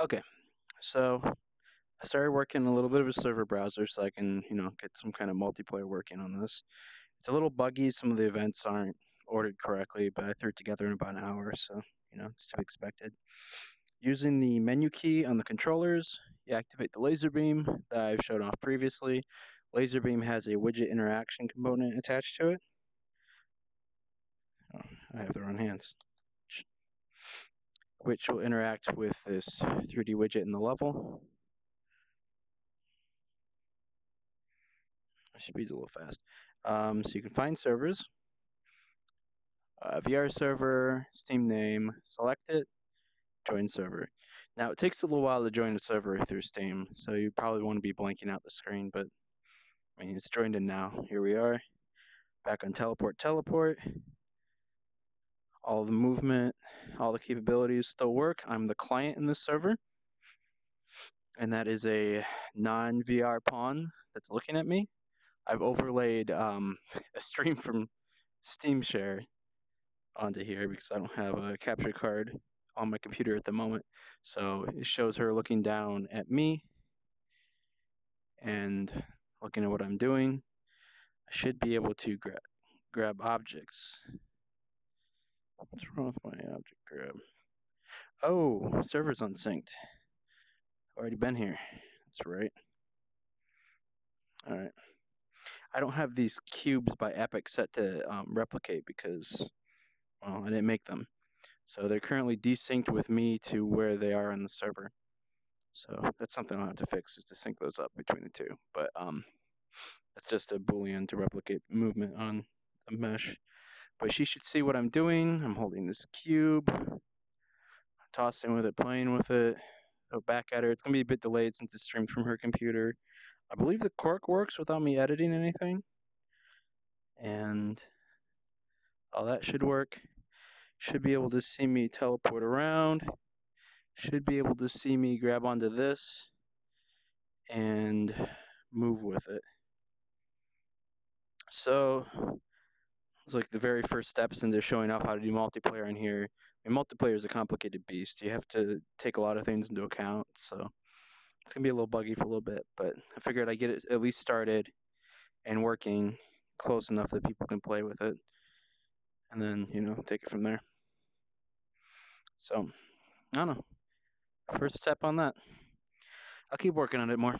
Okay, so I started working a little bit of a server browser so I can, get some kind of multiplayer working on this. It's a little buggy. Some of the events aren't ordered correctly, but I threw it together in about an hour, so, it's to be expected. Using the menu key on the controllers, you activate the laser beam that I've shown off previously. Laser beam has a widget interaction component attached to it. Oh, I have the wrong hands. Which will interact with this 3D widget in the level. My speed's a little fast. So you can find servers. VR server, Steam name, select it, join server. Now it takes a little while to join a server through Steam, so you probably want to be blanking out the screen, but I mean, it's joined in now. Here we are, back on teleport. All the movement, all the capabilities still work. I'm the client in this server, and that is a non-VR pawn that's looking at me. I've overlaid a stream from Steam Share onto here because I don't have a capture card on my computer at the moment. So it shows her looking down at me and looking at what I'm doing. I should be able to grab objects. What's wrong with my object grab? Oh, server's unsynced. I've already been here. That's right. All right. I don't have these cubes by Epic set to replicate because, well, I didn't make them. So they're currently desynced with me to where they are on the server. So that's something I'll have to fix, is to sync those up between the two. But it's just a Boolean to replicate movement on a mesh. But she should see what I'm doing. I'm holding this cube, tossing with it, playing with it. Go back at her. It's going to be a bit delayed since it's streamed from her computer. I believe the cork works without me editing anything. And all that should work. Should be able to see me teleport around. Should be able to see me grab onto this and move with it. So it's like the very first steps into showing off how to do multiplayer in here. I mean, multiplayer is a complicated beast. You have to take a lot of things into account, so it's going to be a little buggy for a little bit, but I figured I'd get it at least started and working close enough that people can play with it, and then, take it from there. So, I don't know. First step on that. I'll keep working on it more.